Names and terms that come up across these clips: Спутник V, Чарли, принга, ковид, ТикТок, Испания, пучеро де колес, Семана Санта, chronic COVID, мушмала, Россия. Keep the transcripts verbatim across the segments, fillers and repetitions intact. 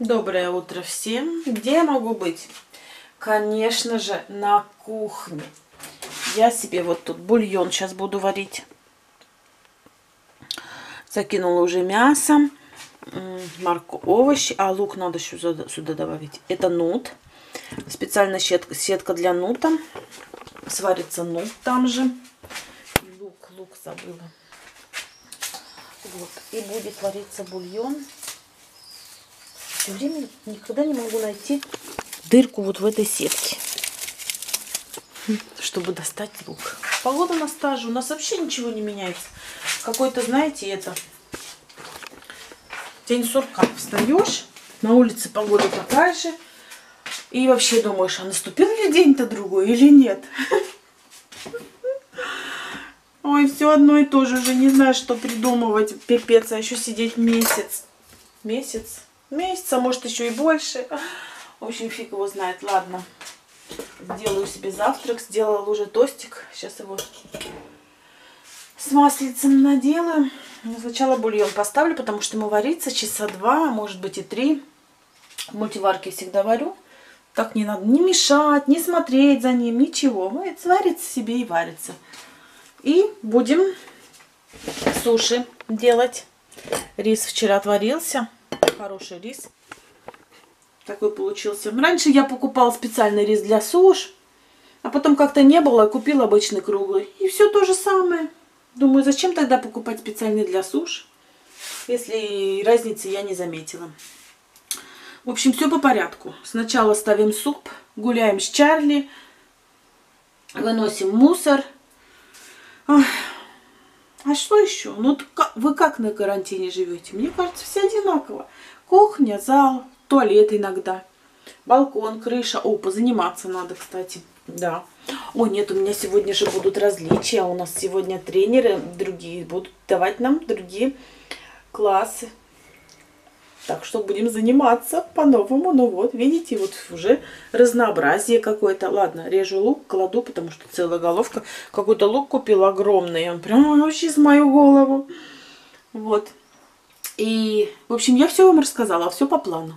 Доброе утро всем! Где я могу быть? Конечно же, на кухне. Я себе вот тут бульон сейчас буду варить. Закинула уже мясо, морковь, овощи, а лук надо сюда, сюда добавить. Это нут. Специальная сетка, сетка для нута. Сварится нут там же. Лук, лук забыла. Вот. И будет вариться бульон. Все время никогда не могу найти дырку вот в этой сетке, чтобы достать лук. Погода на стаже у нас вообще ничего не меняется. Какой-то, знаете, это день сурка. Встаешь, на улице погода такая же, и вообще думаешь, а наступил ли день-то другой или нет? Ой, все одно и то же, уже не знаю, что придумывать, пипец, а еще сидеть месяц. Месяц? Месяца, может, еще и больше. В общем, фиг его знает. Ладно. Сделаю себе завтрак. Сделала уже тостик. Сейчас его с маслицем наделаю. Сначала бульон поставлю, потому что ему варится часа два, может быть и три. В мультиварке всегда варю. Так не надо не мешать, не смотреть за ним, ничего. Сварится себе и варится. И будем суши делать. Рис вчера отварился. Хороший рис. Такой получился. Раньше я покупала специальный рис для суш, а потом как-то не было, купила обычный круглый. И все то же самое. Думаю, зачем тогда покупать специальный для суш, если разницы я не заметила. В общем, все по порядку. Сначала ставим суп, гуляем с Чарли, выносим мусор. Ой. А что еще? Ну, вы как на карантине живете? Мне кажется, все одинаково. Кухня, зал, туалет иногда. Балкон, крыша. О, позаниматься надо, кстати. Да. О, нет, у меня сегодня же будут различия. У нас сегодня тренеры другие будут давать нам другие классы. Так что будем заниматься по-новому. Ну вот, видите, вот уже разнообразие какое-то. Ладно, режу лук, кладу, потому что целая головка. Какой-то лук купила огромный. Он прям вообще с мою голову. Вот. И, в общем, я все вам рассказала, все по плану.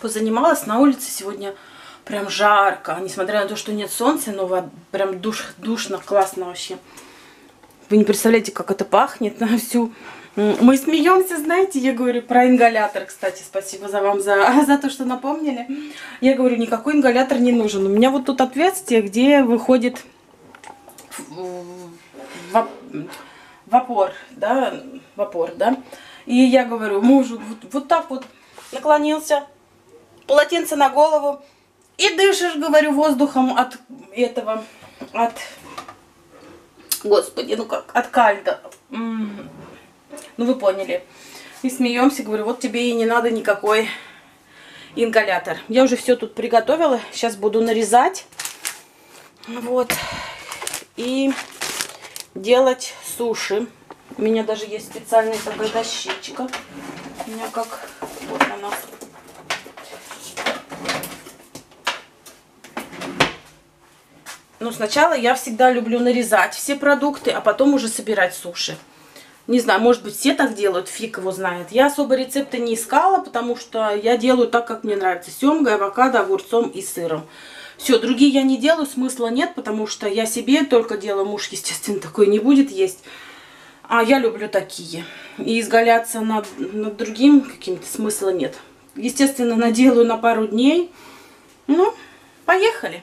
Позанималась на улице сегодня прям жарко. Несмотря на то, что нет солнца, но прям душ, душно, классно вообще. Вы не представляете, как это пахнет на всю... Мы смеемся, знаете, я говорю про ингалятор, кстати, спасибо за вам, за, за то, что напомнили. Я говорю, никакой ингалятор не нужен. У меня вот тут отверстие, где выходит вапор, да, вапор, да. И я говорю мужу, вот, вот так вот наклонился, полотенце на голову, и дышишь, говорю, воздухом от этого, от, господи, ну как, от кальда. Ну, вы поняли. И смеемся, говорю, вот тебе и не надо никакой ингалятор. Я уже все тут приготовила. Сейчас буду нарезать. Вот. И делать суши. У меня даже есть специальная такая дощечка. У меня как... Вот она. Ну, сначала я всегда люблю нарезать все продукты, а потом уже собирать суши. Не знаю, может быть, все так делают, фиг его знает. Я особо рецепты не искала, потому что я делаю так, как мне нравится. Семгой, авокадо, огурцом и сыром. Все, другие я не делаю, смысла нет, потому что я себе только делаю. Муж, естественно, такой не будет есть. А я люблю такие. И изгаляться над, над другим каким-то смысла нет. Естественно, наделаю на пару дней. Ну, поехали.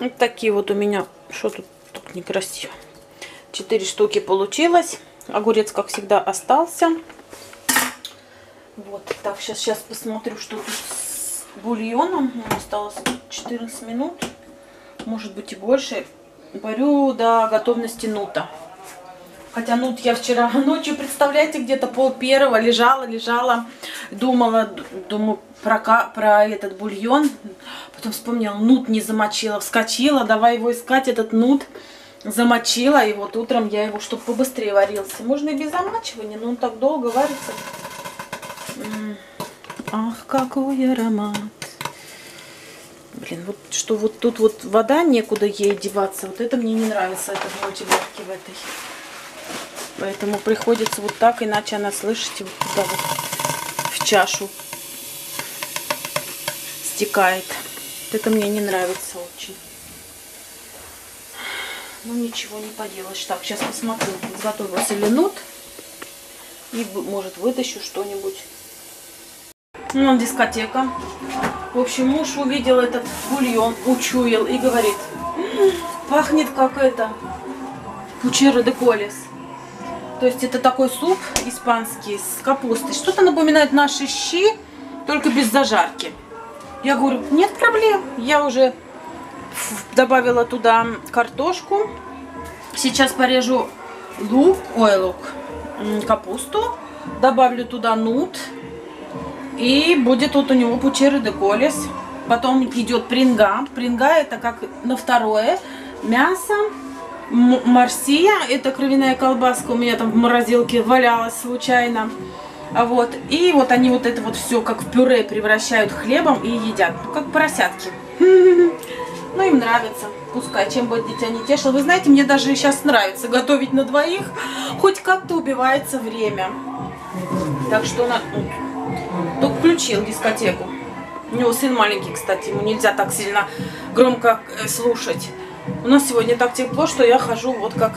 Вот такие вот у меня, что тут так некрасиво, четыре штуки получилось. Огурец, как всегда, остался. Вот, так, сейчас, сейчас посмотрю, что тут бульоном. Осталось четырнадцать минут, может быть и больше. Варю до готовности нута. Хотя нут я вчера ночью, представляете, где-то пол первого лежала, лежала, думала, думаю про, про этот бульон. Потом вспомнила, нут не замочила, вскочила, давай его искать, этот нут. Замочила, и вот утром я его, чтобы побыстрее варился. Можно и без замачивания, но он так долго варится. Ах, какой аромат. Блин, вот что вот тут вот вода, некуда ей деваться. Вот это мне не нравится, это в мультиварке в этой. Поэтому приходится вот так, иначе она, слышите, вот туда вот в чашу стекает. Вот это мне не нравится очень. Ну, ничего не поделаешь. Так, сейчас посмотрю, готовился ли нут. И, может, вытащу что-нибудь. Ну, дискотека. В общем, муж увидел этот бульон, учуял и говорит, пахнет как это, пучеро де колес. То есть это такой суп испанский с капустой. Что-то напоминает наши щи, только без зажарки. Я говорю, нет проблем, я уже... добавила туда картошку. Сейчас порежу лук, ой, лук, капусту. Добавлю туда нут. И будет вот у него пучеро де колес. Потом идет принга. Принга это как на второе. Мясо. Марсия. Это кровяная колбаска. У меня там в морозилке валялась случайно. Вот. И вот они вот это вот все как в пюре превращают хлебом и едят. Как поросятки. Ну, им нравится. Пускай, чем бы дитя не тешило. Вы знаете, мне даже сейчас нравится готовить на двоих. Хоть как-то убивается время. Так что на... только включил дискотеку. У него сын маленький, кстати. Ему нельзя так сильно громко слушать. У нас сегодня так тепло, что я хожу вот как...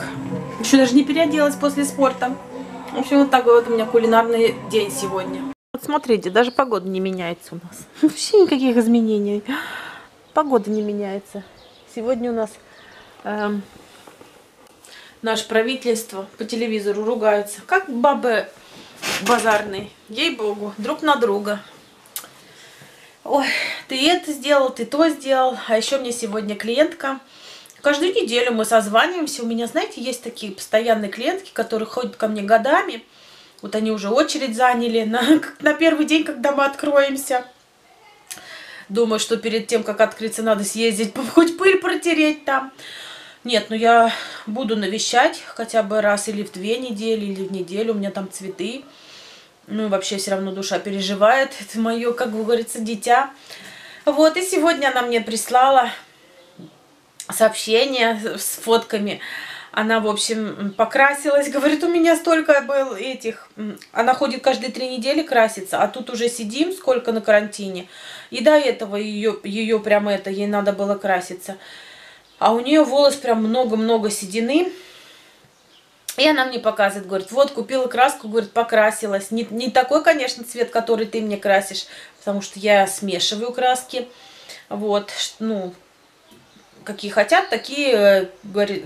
Еще даже не переоделась после спорта. В общем, вот такой вот у меня кулинарный день сегодня. Вот смотрите, даже погода не меняется у нас. Вообще никаких изменений. Погода не меняется. Сегодня у нас э, наше правительство по телевизору ругаются, как бабы базарные, ей-богу, друг на друга. Ой, ты это сделал, ты то сделал. А еще мне сегодня клиентка. Каждую неделю мы созваниваемся. У меня, знаете, есть такие постоянные клиентки, которые ходят ко мне годами. Вот они уже очередь заняли на, на первый день, когда мы откроемся. Думаю, что перед тем, как открыться, надо съездить, хоть пыль протереть там. Нет, ну я буду навещать хотя бы раз или в две недели, или в неделю. У меня там цветы. Ну и вообще все равно душа переживает. Это мое, как говорится, дитя. Вот, и сегодня она мне прислала сообщение с фотками. Она, в общем, покрасилась. Говорит, у меня столько был этих... Она ходит каждые три недели краситься, а тут уже сидим, сколько на карантине. И до этого ее, ее прям это, ей надо было краситься. А у нее волос прям много-много седины. И она мне показывает, говорит, вот, купила краску, говорит, покрасилась. Не, не такой, конечно, цвет, который ты мне красишь, потому что я смешиваю краски. Вот, ну... какие хотят, такие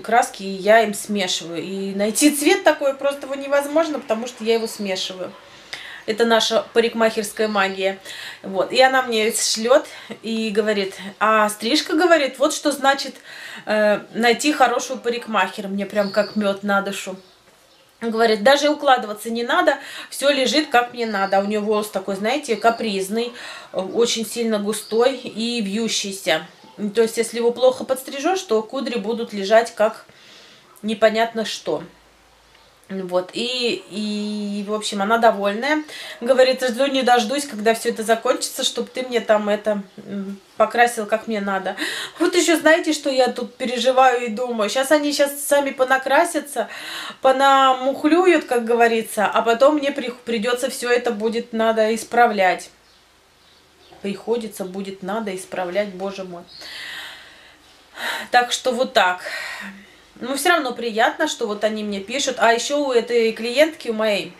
краски я им смешиваю. И найти цвет такой просто невозможно, потому что я его смешиваю. Это наша парикмахерская магия. Вот. И она мне шлет и говорит, а стрижка, говорит, вот что значит э, найти хорошего парикмахера. Мне прям как мед на душу. Говорит, даже укладываться не надо, все лежит как мне надо. У нее волос такой, знаете, капризный, очень сильно густой и вьющийся. То есть, если его плохо подстрижешь, то кудри будут лежать как непонятно что. Вот. И, и в общем, она довольная. Говорит, жду не дождусь, когда все это закончится, чтобы ты мне там это покрасил, как мне надо. Вот еще знаете, что я тут переживаю и думаю. Сейчас они сейчас сами понакрасятся, понамухлюют, как говорится, а потом мне придется все это будет надо исправлять. Приходится, будет, надо исправлять, боже мой. Так что вот так. Но все равно приятно, что вот они мне пишут. А еще у этой клиентки, у моей,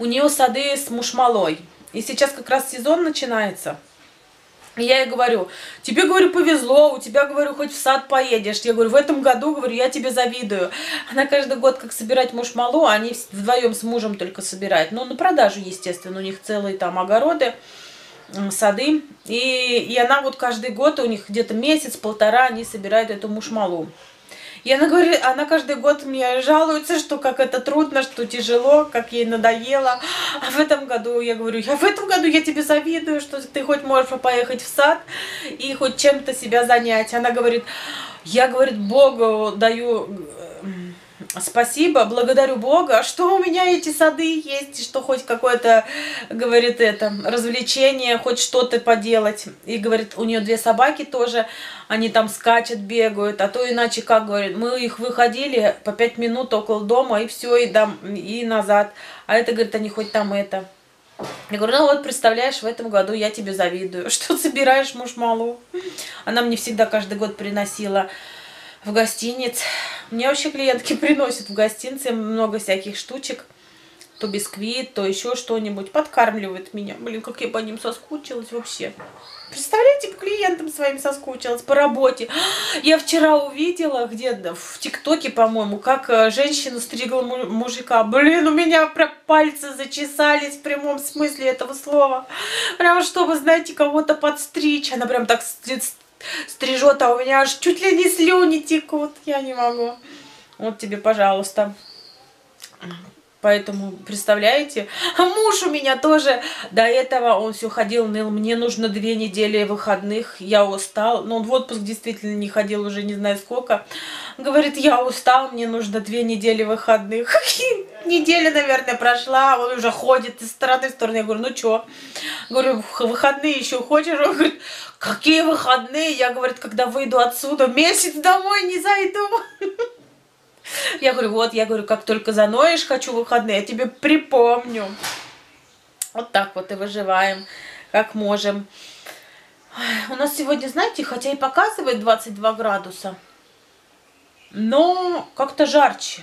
у нее сады с мушмалой. И сейчас как раз сезон начинается. И я ей говорю, тебе, говорю, повезло, у тебя, говорю, хоть в сад поедешь. Я говорю, в этом году, говорю, я тебе завидую. Она каждый год, как собирать мушмалу, они вдвоем с мужем только собирают. Ну, на продажу, естественно, у них целые там огороды. сады. И, и она вот каждый год, у них где-то месяц-полтора, они собирают эту мушмалу. И она говорит, она каждый год мне жалуется, что как это трудно, что тяжело, как ей надоело. А в этом году, я говорю, я в этом году я тебе завидую, что ты хоть можешь поехать в сад и хоть чем-то себя занять. Она говорит, я, говорит, Богу даю спасибо, благодарю Бога, что у меня эти сады есть, что хоть какое-то, говорит, это, развлечение, хоть что-то поделать. И, говорит, у нее две собаки тоже, они там скачут, бегают, а то иначе, как, говорит, мы их выходили по пять минут около дома, и все, и, дам, и назад. А это, говорит, они хоть там это. Я говорю, ну вот, представляешь, в этом году я тебе завидую, что собираешь мушмалу. Она мне всегда каждый год приносила в гостиниц. Мне вообще клиентки приносят в гостинице много всяких штучек. То бисквит, то еще что-нибудь. Подкармливают меня. Блин, как я по ним соскучилась вообще. Представляете, по клиентам своим соскучилась, по работе. Я вчера увидела где-то в ТикТоке, по-моему, как женщина стригла мужика. Блин, у меня прям пальцы зачесались в прямом смысле этого слова. Прямо чтобы, знаете, кого-то подстричь. Она прям так стрижет, а у меня аж чуть ли не слюни текут. Я не могу. Вот тебе, пожалуйста. Поэтому, представляете? А муж у меня тоже до этого, он все ходил, ныл, мне нужно две недели выходных, я устал. Но он в отпуск действительно не ходил уже не знаю сколько. Говорит, я устал, мне нужно две недели выходных. Неделя, наверное, прошла, он уже ходит из стороны в сторону. Я говорю, ну что? Говорю, выходные еще хочешь? Он говорит, какие выходные? Я, говорит, когда выйду отсюда, месяц домой не зайду. Я говорю, вот, я говорю, как только заноешь, хочу выходные, я тебе припомню. Вот так вот и выживаем, как можем. Ой, у нас сегодня, знаете, хотя и показывает двадцать два градуса, но как-то жарче,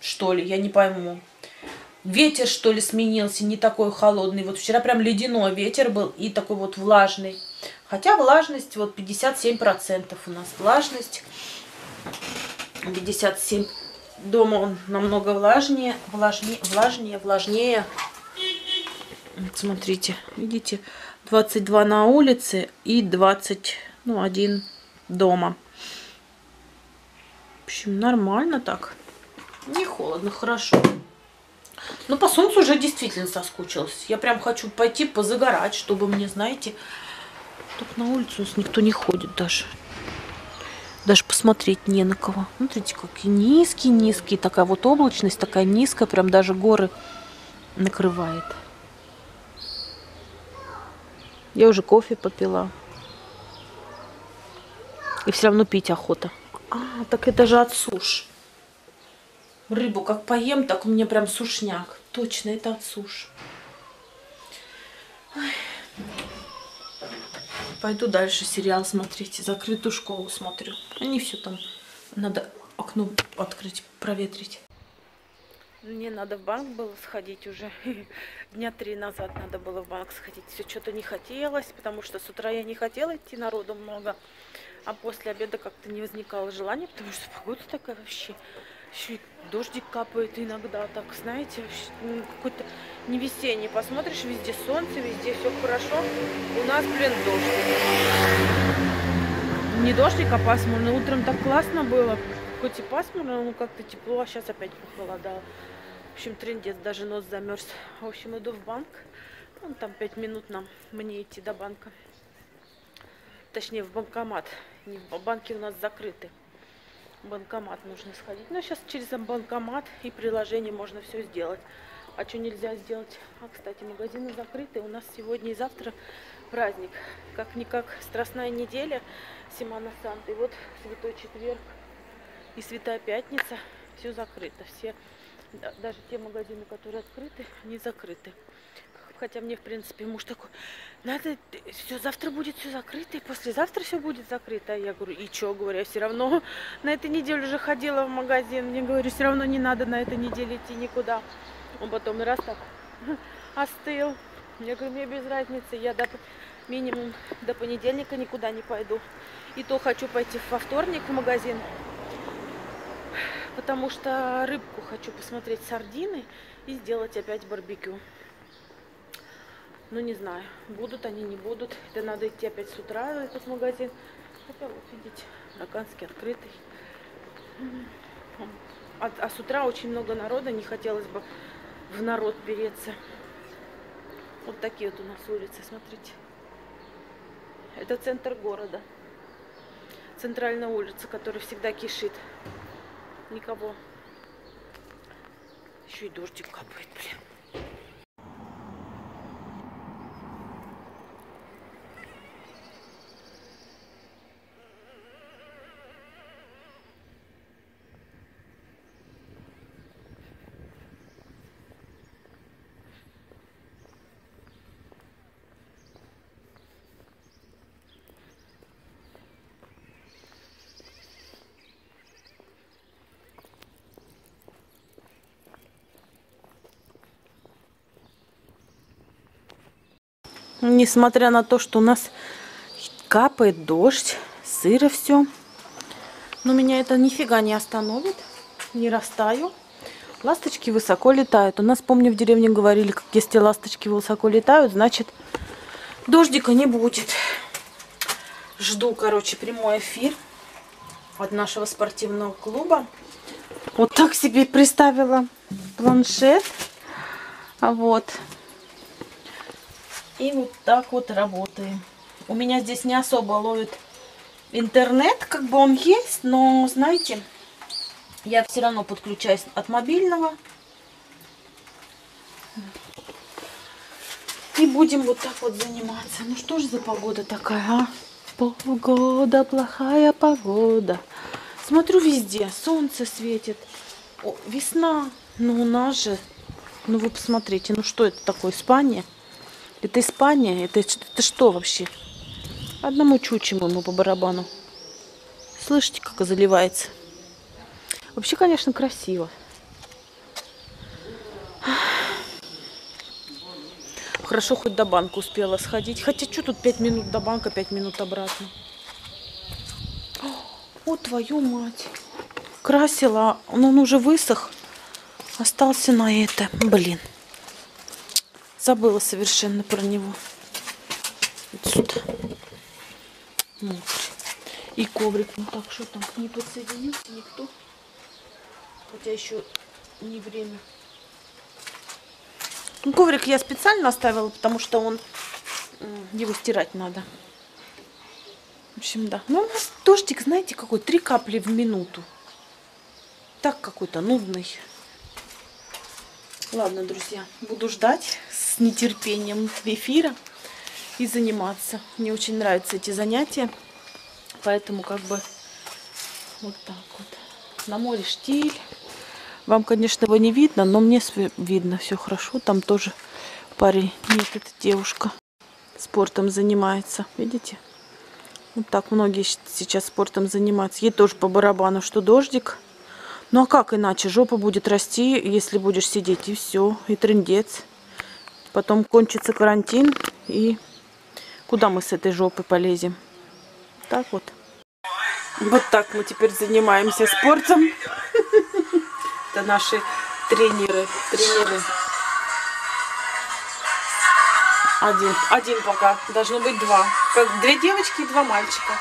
что ли, я не пойму. Ветер, что ли, сменился, не такой холодный. Вот вчера прям ледяной ветер был и такой вот влажный. Хотя влажность, вот пятьдесят семь процентов у нас влажность. пятьдесят семь. Дома он намного влажнее, влажнее, влажнее, влажнее. Вот смотрите, видите, двадцать два на улице и двадцать один дома. В общем, нормально так. Не холодно, хорошо. Но по солнцу уже действительно соскучилась. Я прям хочу пойти позагорать, чтобы мне, знаете, чтобы на улицу никто не ходит даже. Даже посмотреть не на кого. Смотрите, какие низкие-низкие. Такая вот облачность, такая низкая. Прям даже горы накрывает. Я уже кофе попила. И все равно пить охота. А, так это же от суш. Рыбу как поем, так у меня прям сушняк. Точно, это от суш. Ой. Пойду дальше сериал смотреть. Закрытую школу смотрю. Они все там. Надо окно открыть, проветрить. Мне надо в банк было сходить уже. Дня три назад надо было в банк сходить. Все что-то не хотелось, потому что с утра я не хотела идти, народу много. А после обеда как-то не возникало желания, потому что погода такая вообще. Еще и дождик капает иногда. Так, знаете, какой-то не весенний. Посмотришь, везде солнце, везде все хорошо. У нас, блин, дождик. Не дождик, а пасмурно. Утром так классно было. Хоть и пасмурно, но как-то тепло. А сейчас опять похолодало. В общем, трындец, даже нос замерз. В общем, иду в банк. Вон там пять минут нам, мне идти до банка. Точнее, в банкомат. Банки у нас закрыты. Банкомат нужно сходить. Но сейчас через банкомат и приложение можно все сделать. А что нельзя сделать? А, кстати, магазины закрыты. У нас сегодня и завтра праздник. Как-никак Страстная неделя, Семана Санта. И вот Святой Четверг и Святая Пятница. Все закрыто. Все, даже те магазины, которые открыты, не закрыты. Хотя мне, в принципе, муж такой, надо, все, завтра будет все закрыто, и послезавтра все будет закрыто. Я говорю, и что, говорю, я все равно на этой неделе уже ходила в магазин. Мне, говорю, все равно не надо на этой неделе идти никуда. Он потом раз так остыл. Я говорю, мне без разницы, я до, минимум до понедельника никуда не пойду. И то хочу пойти во вторник в магазин, потому что рыбку хочу посмотреть, сардины, и сделать опять барбекю. Ну, не знаю, будут они, не будут. Да надо идти опять с утра в этот магазин. Хотя вот, видите, Роканский открытый. А, а с утра очень много народа, не хотелось бы в народ переться. Вот такие вот у нас улицы, смотрите. Это центр города. Центральная улица, которая всегда кишит. Никого. Еще и дождик капает, блин. Несмотря на то, что у нас капает дождь, сыро все, но меня это нифига не остановит, не растаю. Ласточки высоко летают. У нас, помню, в деревне говорили, как если ласточки высоко летают, значит дождика не будет. Жду, короче, прямой эфир от нашего спортивного клуба. Вот так себе приставила планшет. Вот. И вот так вот работаем. У меня здесь не особо ловит интернет, как бы он есть, но, знаете, я все равно подключаюсь от мобильного. И будем вот так вот заниматься. Ну что же за погода такая, а? Погода, плохая погода. Смотрю везде, солнце светит. О, весна. Ну у нас же, ну вы посмотрите, ну что это такое, Испания? Это Испания? Это, это что вообще? Одному чучему ему по барабану. Слышите, как заливается? Вообще, конечно, красиво. Хорошо, хоть до банка успела сходить. Хотя, что тут пять минут до банка, пять минут обратно. О, твою мать. Красила. Он уже высох. Остался на это. Блин. Забыла совершенно про него. Вот сюда. Вот. И коврик. Ну так, что там? Не подсоединился никто. Хотя еще не время. Ну, коврик я специально оставила, потому что он... Его стирать надо. В общем, да. Ну, у нас дождик, знаете, какой? Три капли в минуту. Так какой-то нудный. Ладно, друзья, буду ждать с нетерпением эфира и заниматься. Мне очень нравятся эти занятия, поэтому как бы вот так вот. На море штиль. Вам, конечно, его не видно, но мне видно все хорошо. Там тоже парень, нет, это девушка, спортом занимается. Видите? Вот так многие сейчас спортом занимаются. Ей тоже по барабану, что дождик. Ну а как иначе? Жопа будет расти, если будешь сидеть, и все, и трындец. Потом кончится карантин, и куда мы с этой жопой полезем? Так вот. Вот так мы теперь занимаемся спортом. Это наши тренеры. Тренеры. Один. Один пока. Должно быть два. Как две девочки и два мальчика.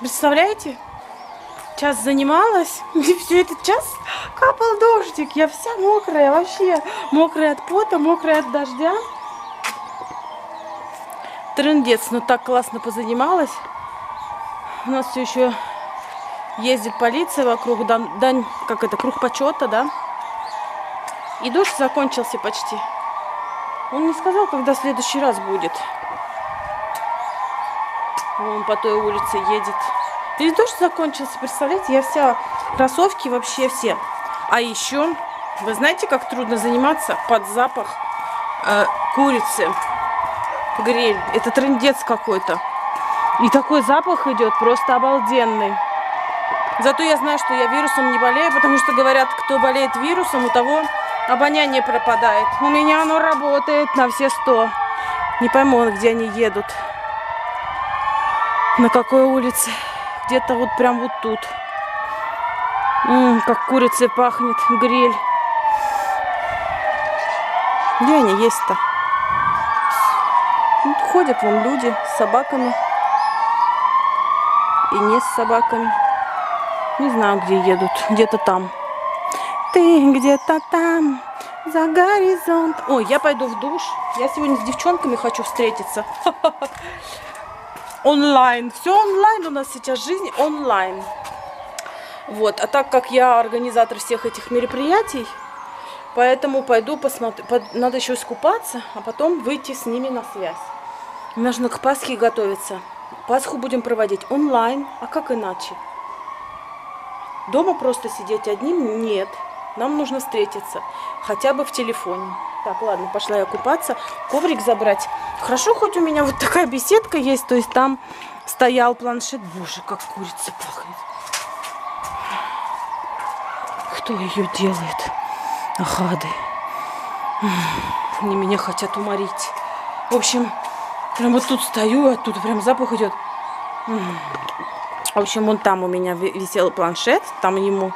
Представляете? Час занималась, и все этот час капал дождик. Я вся мокрая вообще. Мокрая от пота, мокрая от дождя. Трындец, но так классно позанималась. у нас все еще ездит полиция вокруг, дань, дань, как это, круг почета, да. И дождь закончился почти. Он не сказал, когда в следующий раз будет. Он по той улице едет. Здесь дождь закончился, представляете, я вся, кроссовки вообще все. А еще, вы знаете, как трудно заниматься под запах э, курицы в гриль. Это трындец какой-то. И такой запах идет просто обалденный. Зато я знаю, что я вирусом не болею, потому что говорят, кто болеет вирусом, у того обоняние пропадает. У меня оно работает на все сто. Не пойму, где они едут. На какой улице? Где-то вот прям вот тут. М-м, как курицей пахнет гриль. Где они есть-то? Ну, ходят вон люди с собаками. И не с собаками. Не знаю, где едут. Где-то там. Ты где-то там, за горизонт. Ой, я пойду в душ. Я сегодня с девчонками хочу встретиться. Онлайн. Все онлайн у нас сейчас, жизнь онлайн. Вот. А так как я организатор всех этих мероприятий, поэтому пойду посмотрю. Надо еще искупаться, а потом выйти с ними на связь. Нужно к Пасхе готовиться. Пасху будем проводить онлайн. А как иначе? Дома просто сидеть одним? Нет. Нам нужно встретиться. Хотя бы в телефоне. Так, ладно, пошла я купаться. Коврик забрать. Хорошо, хоть у меня вот такая беседка есть. То есть там стоял планшет. Боже, как курица пахнет. Кто ее делает? Гады. Они меня хотят уморить. В общем, прям вот тут стою, а тут прям запах идет. В общем, вон там у меня висел планшет. Там ему...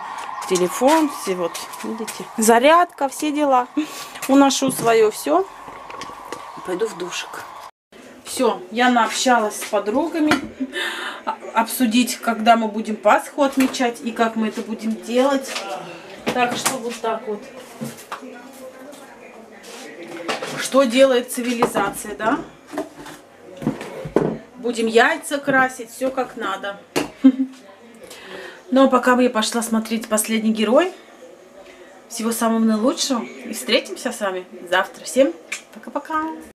телефон, все вот, видите, зарядка, все дела. Уношу свое все. Пойду в душик. Все, я наобщалась с подругами. Обсудить, когда мы будем Пасху отмечать и как мы это будем делать. Так что вот так вот. Что делает цивилизация, да? Будем яйца красить, все как надо. Но пока бы я пошла смотреть «Последний герой». Всего самого наилучшего. И встретимся с вами завтра. Всем пока-пока.